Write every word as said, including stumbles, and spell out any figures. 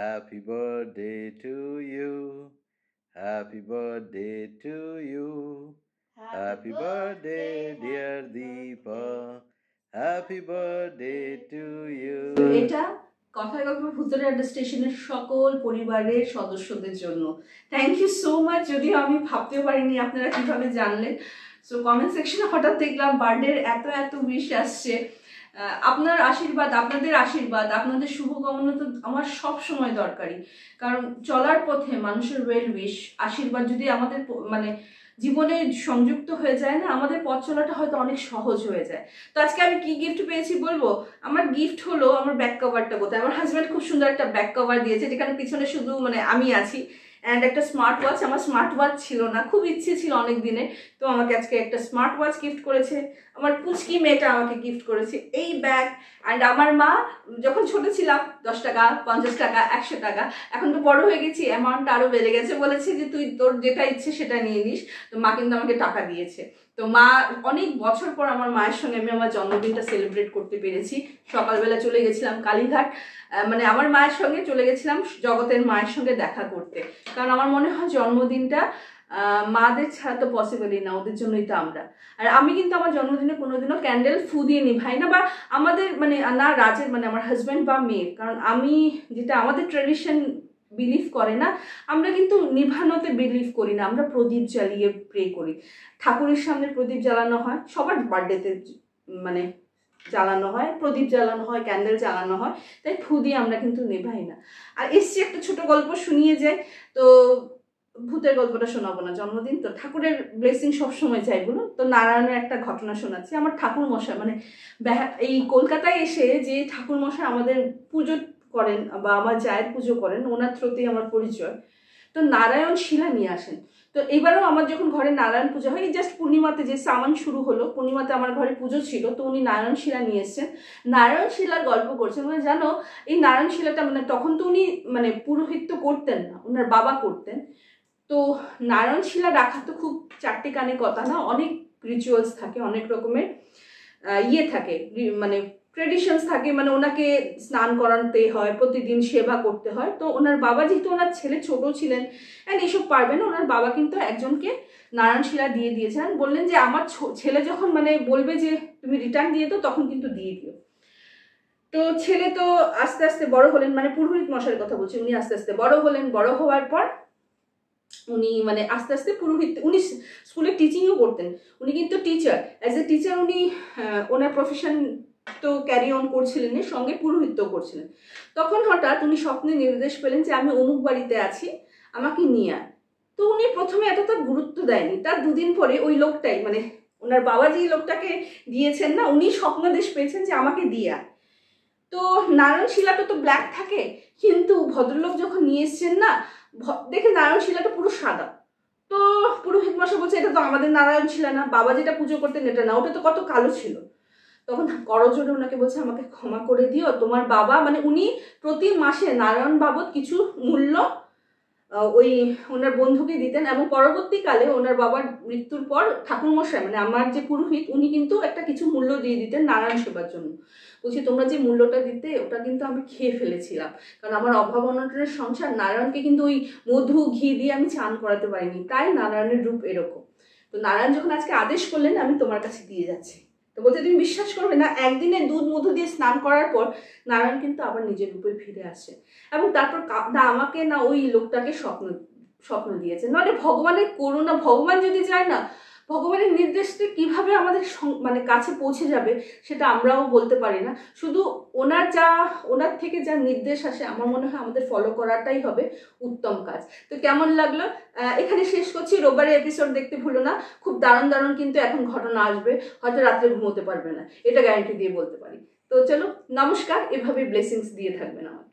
Happy birthday to you. Happy birthday to you. Happy birthday, dear Deepa. Happy birthday to you. So, Eta, Kothagapur Bhutarada Station is Shokol, Ponibare, Shodosho de Jono. Thank you so much, Jodi Ami Papio Barini Apnera Kipame Janle. So, comment section of Hotta Tegla, Barder, Ato Ato Wish as she. আপনার আশীর্বাদ আপনাদের আশীর্বাদ আপনাদের শুভকামনা তো আমার সব সময় দরকারি কারণ চলার পথে মানুষের ওয়েল উইশ আশীর্বাদ যদি আমাদের মানে জীবনে সংযুক্ত হয়ে যায় না আমাদের পথ চলাটা হয়তো অনেক সহজ হয়ে যায় তো আজকে আমি কি গিফট পেয়েছি বলবো আমার গিফট হলো আমার ব্যাক কভারটা কোথায় আমার হাজবেন্ড খুব সুন্দর একটা ব্যাক কভার দিয়েছে যেখানে পিছনে শুধু মানে আমি আছি and একটা স্মার্ট ওয়াচ আমার স্মার্ট ওয়াচ ছিল না খুব ইচ্ছে ছিল অনেক দিনে তো আমাকে আজকে একটা স্মার্ট ওয়াচ গিফট করেছে আমার পুচকি মেটা আমাকে গিফট করেছে এই ব্যাগ and আমার মা যখন ছোট ছিলাম দশ টাকা পঞ্চাশ টাকা একশো টাকা এখন তো বড় হয়ে গেছি অ্যামাউন্ট আরো বেড়ে গেছে বলেছে যে তুই তোর যেটা ইচ্ছে সেটা নিয়ে নিস তো মা কিন্তু আমাকে টাকা দিয়েছে তো মা অনেক বছর পর আমার মায়ের সঙ্গে আমি আমার জন্মদিনটা সেলিব্রেট করতে পেরেছি সকালবেলা চলে গেছিলাম কালীঘাট মানে আমার মায়ের সঙ্গে চলে গেছিলাম জগতের মায়ের সঙ্গে দেখা করতে কারণ আমার মনে হয় জন্মদিনটা মাদের ছাড়া তো পসিবলই না ওদের জন্যই তো আমরা আর আমি কিন্তু আমার জন্মদিনে কোনোদিনও ক্যান্ডেল ফু দিয়ে নিভাই না বা আমাদের মানে না রাজের মানে আমার হাজব্যান্ড বা মেয়ের কারণ আমি যেটা আমাদের ট্র্যাডিশন বিলিভ করে না আমরা কিন্তু নিভানোতে বিলিভ করি না আমরা প্রদীপ জ্বালিয়ে প্রে করি ঠাকুরের সামনে প্রদীপ জ্বালানো হয় সবার বার্থডেতে মানে জ্বালানো হয় প্রদীপ জ্বালানো হয় ক্যান্ডেল জ্বালানো হয় তাই ফু দিয়ে আমরা কিন্তু নিভাই না আর এসছি একটা ছোট গল্প শুনিয়ে যায় তো ভূতের গল্পটা শোনাবো না জন্মদিন তো ঠাকুরের ব্লেসিং সবসময় চাই বলুন তো নারায়ণের একটা ঘটনা শোনাচ্ছি আমার ঠাকুর মশাই মানে এই কলকাতায় এসে যে ঠাকুর মশাই আমাদের পুজো করেন বা আমার জায়ের পুজো করেন ওনার থ্রুতেই আমার পরিচয় তো নারায়ণ শিলা নিয়ে আসেন তো এবারেও আমার যখন ঘরে নারায়ণ পূজা হয় এই জাস্ট পূর্ণিমাতে যে সামান শুরু হলো পূর্ণিমাতে আমার ঘরে পুজো ছিল তো উনি নারায়ণ শিলা নিয়ে এসছেন নারায়ণ শিলার গল্প করছেন মানে জানো এই নারায়ণ শিলাটা মানে তখন তো উনি মানে পুরোহিত করতেন না ওনার বাবা করতেন তো নারায়ণ শিলা রাখা তো খুব চারটে কানে কথা না অনেক রিচুয়ালস থাকে অনেক রকমের ইয়ে থাকে মানে ট্রেডিশনস থাকে মানে ওনাকে স্নান করাতে হয় প্রতিদিন সেবা করতে হয় তো ওনার বাবা যেহেতু ওনার ছেলে ছোট ছিলেন অ্যান্ড এইসব পারবেন ওনার বাবা কিন্তু একজনকে নারায়ণ শিলা দিয়ে দিয়েছেন বললেন যে আমার ছেলে যখন মানে বলবে যে তুমি রিটার্ন দিয়ে তো তখন কিন্তু দিয়ে দিও তো ছেলে তো আস্তে আস্তে বড় হলেন মানে পুরোহিত মশাইয়ের কথা বলছি উনি আস্তে আস্তে বড় হলেন বড় হওয়ার পর উনি মানে আস্তে আস্তে পুরোহিত উনি স্কুলে টিচিংও করতেন উনি কিন্তু টিচার অ্যাজ এ টিচার উনি ওনার প্রফেশন তো ক্যারি অন করছিলেন সঙ্গে পুরোহিত করছিলেন তখন হঠাৎ উনি স্বপ্নে নির্দেশ পেলেন যে আমি অমুক বাড়িতে আছি আমাকে নিয়ে আয় তো উনি প্রথমে এতটা গুরুত্ব দেয়নি তার দুদিন পরে ওই লোকটাই মানে ওনার বাবা যে লোকটাকে দিয়েছেন না উনি স্বপ্নদেশ পেয়েছেন যে আমাকে দিয়ে আয় তো নারায়ণ শিলাটা তো ব্ল্যাক থাকে কিন্তু ভদ্রলোক যখন নিয়ে এসছেন না দেখে নারায়ণ শিলাটা পুরো সাদা তো পুরোহিত মশাই বলছে এটা তো আমাদের নারায়ণ শিলা না বাবা যেটা পুজো করতেন এটা না ওটা তো কত কালো ছিল তখন করজোড়ে ওনাকে বলছে আমাকে ক্ষমা করে দিও তোমার বাবা মানে উনি প্রতি মাসে নারায়ণ বাবদ কিছু মূল্য ওই ওনার বন্ধুকে দিতেন এবং পরবর্তীকালে ওনার বাবার মৃত্যুর পর ঠাকুরমশাই মানে আমার যে পুরোহিত উনি কিন্তু একটা কিছু মূল্য দিয়ে দিতেন নারায়ণ সেবার জন্য বলছি তোমরা যে মূল্যটা দিতে ওটা কিন্তু আমি খেয়ে ফেলেছিলাম কারণ আমার অভাব অনটনের সংসার নারায়ণকে কিন্তু ওই মধু ঘি দিয়ে আমি চান করাতে পারিনি তাই নারায়ণের রূপ এরকম তো নারায়ণ যখন আজকে আদেশ করলেন আমি তোমার কাছে দিয়ে যাচ্ছি তো বলছে তুমি বিশ্বাস করবে না একদিনে দুধ মধু দিয়ে স্নান করার পর নারায়ণ কিন্তু আবার নিজের রূপে ফিরে আসে এবং তারপর না আমাকে না ওই লোকটাকে স্বপ্ন স্বপ্ন দিয়েছে নয় ভগবানের করুণা ভগবান যদি যায় না ভগবানের নির্দেশটা কিভাবে আমাদের মানে কাছে পৌঁছে যাবে সেটা আমরাও বলতে পারি না শুধু ওনার যা ওনার থেকে যা নির্দেশ আসে আমার মনে হয় আমাদের ফলো করাটাই হবে উত্তম কাজ তো কেমন লাগলো এখানে শেষ করছি রোববারের এপিসোড দেখতে ভুলো না খুব দারুণ দারুণ কিন্তু এখন ঘটনা আসবে হয়তো রাত্রে ঘুমোতে পারবে না এটা গ্যারান্টি দিয়ে বলতে পারি তো চলো নমস্কার এভাবে ব্লেসিংস দিয়ে থাকবেন আমাদের